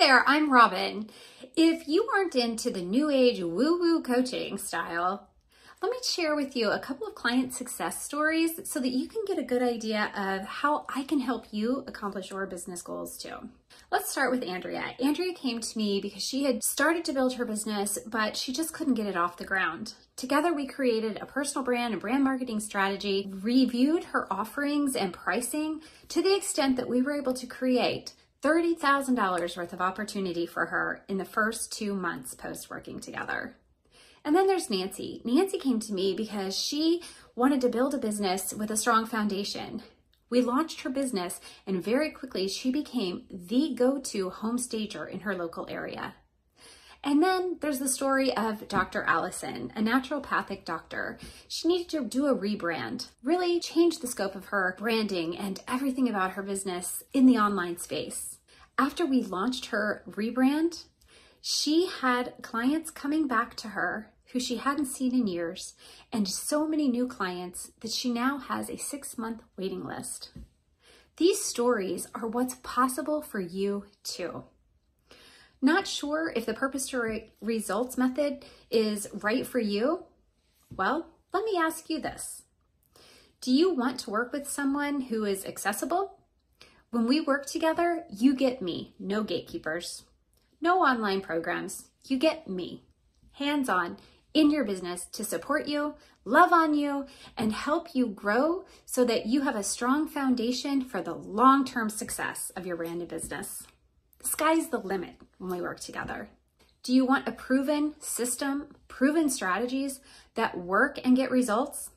there, I'm Robin. If you aren't into the new age woo-woo coaching style, let me share with you a couple of client success stories so that you can get a good idea of how I can help you accomplish your business goals too. Let's start with Andrea. Andrea came to me because she had started to build her business, but she just couldn't get it off the ground. Together, we created a personal brand and brand marketing strategy, reviewed her offerings and pricing to the extent that we were able to create $30,000 worth of opportunity for her in the first 2 months post working together. And then there's Nancy. Nancy came to me because she wanted to build a business with a strong foundation. We launched her business, and very quickly she became the go-to home stager in her local area. And then there's the story of Dr. Allison, a naturopathic doctor. She needed to do a rebrand, really change the scope of her branding and everything about her business in the online space. After we launched her rebrand, she had clients coming back to her who she hadn't seen in years, and so many new clients that she now has a 6-month waiting list. These stories are what's possible for you too. Not sure if the Purpose to Results method is right for you? Well, let me ask you this. Do you want to work with someone who is accessible? When we work together, you get me, no gatekeepers. No online programs, you get me, hands-on, in your business to support you, love on you, and help you grow so that you have a strong foundation for the long-term success of your brand and business. The sky's the limit when we work together. Do you want a proven system, proven strategies that work and get results?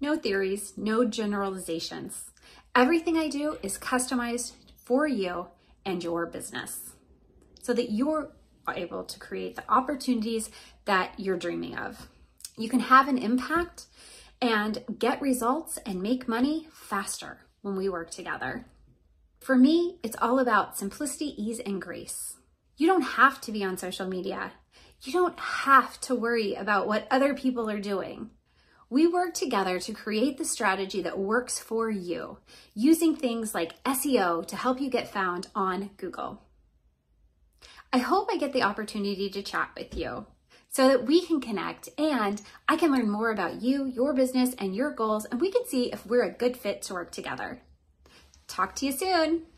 No theories, no generalizations. Everything I do is customized for you and your business, so that you're able to create the opportunities that you're dreaming of. You can have an impact and get results and make money faster when we work together. For me, it's all about simplicity, ease, and grace. You don't have to be on social media. You don't have to worry about what other people are doing. We work together to create the strategy that works for you, using things like SEO to help you get found on Google. I hope I get the opportunity to chat with you so that we can connect and I can learn more about you, your business, and your goals, and we can see if we're a good fit to work together. Talk to you soon.